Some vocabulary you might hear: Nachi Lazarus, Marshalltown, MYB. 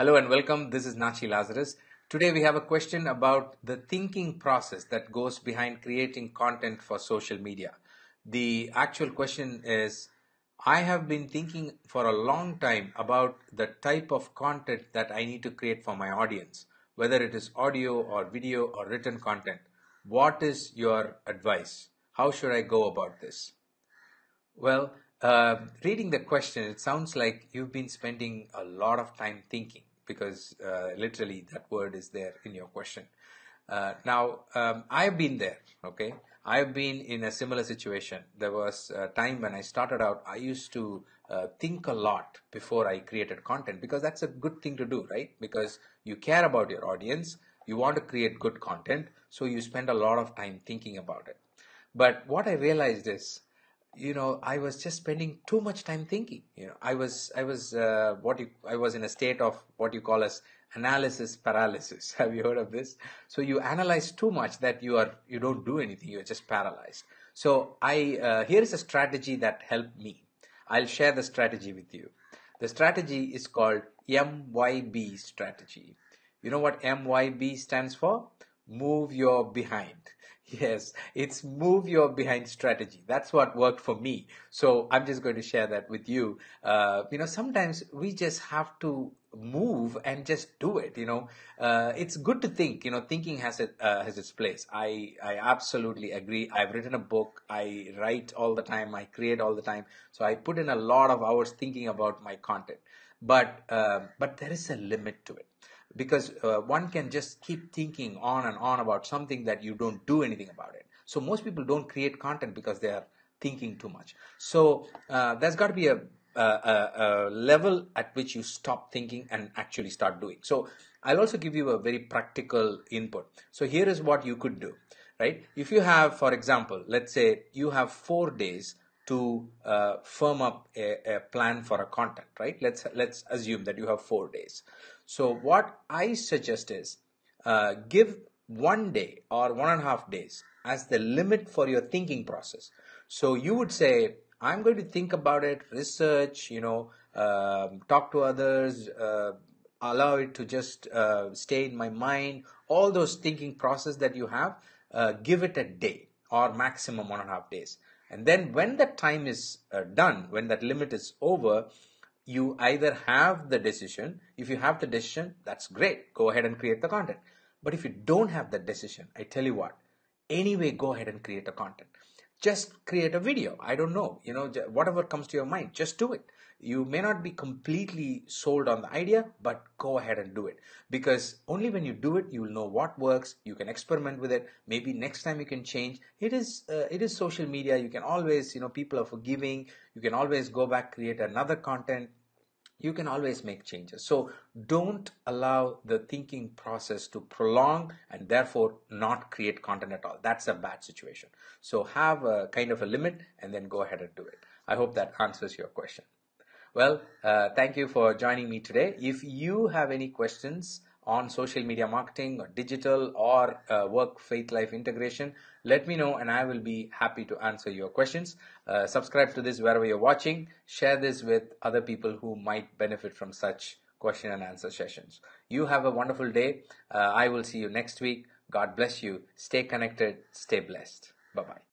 Hello and welcome. This is Nachi Lazarus. Today we have a question about the thinking process that goes behind creating content for social media. The actual question is, I have been thinking for a long time about the type of content that I need to create for my audience, whether it is audio or video or written content. What is your advice? How should I go about this? Well, reading the question, it sounds like you've been spending a lot of time thinking, because literally that word is there in your question. I've been there, okay? I've been in a similar situation. There was a time when I started out, I used to think a lot before I created content, because that's a good thing to do, right? Because you care about your audience, you want to create good content, so you spend a lot of time thinking about it. But what I realized is, I was just spending too much time thinking. I was in a state of what you call as analysis paralysis. Have you heard of this? So you analyze too much that you don't do anything. You're just paralyzed. So here is a strategy that helped me. I'll share the strategy with you. The strategy is called MYB strategy. You know what MYB stands for? Move your behind. Yes, it's move your behind strategy. That's what worked for me. So I'm just going to share that with you. Sometimes we just have to move and just do it. It's good to think. Thinking has its place. I absolutely agree. I've written a book. I write all the time. I create all the time. So I put in a lot of hours thinking about my content. But there is a limit to it. Because one can just keep thinking on and on about something that you don't do anything about it. So most people don't create content because they are thinking too much. So there's got to be a level at which you stop thinking and actually start doing. So I'll also give you a very practical input. So here is what you could do, right? If you have, for example, let's say you have 4 days to firm up a plan for a content, right? Let's assume that you have 4 days. So what I suggest is give 1 day or 1.5 days as the limit for your thinking process. So you would say, I'm going to think about it, research, talk to others, allow it to just stay in my mind. All those thinking process that you have, give it a day or maximum 1.5 days. And then when that time is done, when that limit is over, you either have the decision. If you have the decision, that's great. Go ahead and create the content. But if you don't have the decision, I tell you what, anyway, go ahead and create the content. Just create a video. I don't know, whatever comes to your mind, just do it. You may not be completely sold on the idea, but go ahead and do it. Because only when you do it, you will know what works. You can experiment with it. Maybe next time you can change. It is social media. You can always, people are forgiving. You can always go back, create another content. You can always make changes. So don't allow the thinking process to prolong and therefore not create content at all. That's a bad situation. So have a kind of a limit and then go ahead and do it. I hope that answers your question. Well, thank you for joining me today. If you have any questions on social media marketing or digital or work, faith, life integration, let me know and I will be happy to answer your questions. Subscribe to this wherever you're watching. Share this with other people who might benefit from such question and answer sessions. You have a wonderful day. I will see you next week. God bless you. Stay connected. Stay blessed. Bye-bye.